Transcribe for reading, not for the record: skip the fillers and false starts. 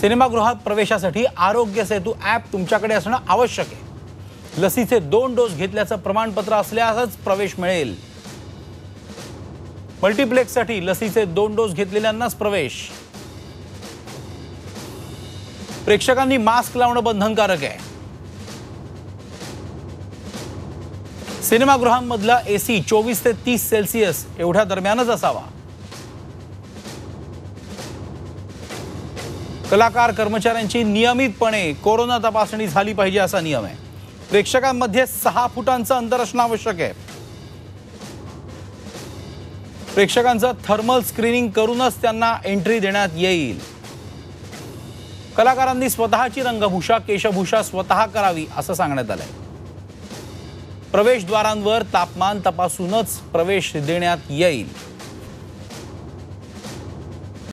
सिनेमागृहात प्रवेशासाठी आरोग्य सेतू ॲप तुमच्याकडे असणं आवश्यक आहे। लसीचे 2 डोस घेतल्याचं प्रमाणपत्र असल्यासच प्रवेश मिळेल। मल्टीप्लेक्ससाठी लसीचे 2 डोस घेतलेल्यांनाच प्रवेश। प्रेक्षकांनी मास्क लावणं बंधनकारक आहे। सिनेमागृहांमधला एसी 24 ते 30 सेल्सिअस एवढ्या दरम्यानच असावा। कलाकार कर्मचाऱ्यांची नियमितपणे कोरोना तपासणी झाली पाहिजे असा नियम आहे। प्रेक्षकांमध्ये 6 फुटांचं अंतर असणं आवश्यक आहे। प्रेक्षकांचं थर्मल स्क्रीनिंग करूनच त्यांना एंट्री देण्यात येईल। कलाकारांनी स्वतःची रंगभूषा केशभूषा स्वतः करावी असं सांगण्यात आलंय। प्रवेशद्वारांवर तापमान तपासूनच प्रवेश देण्यात येईल।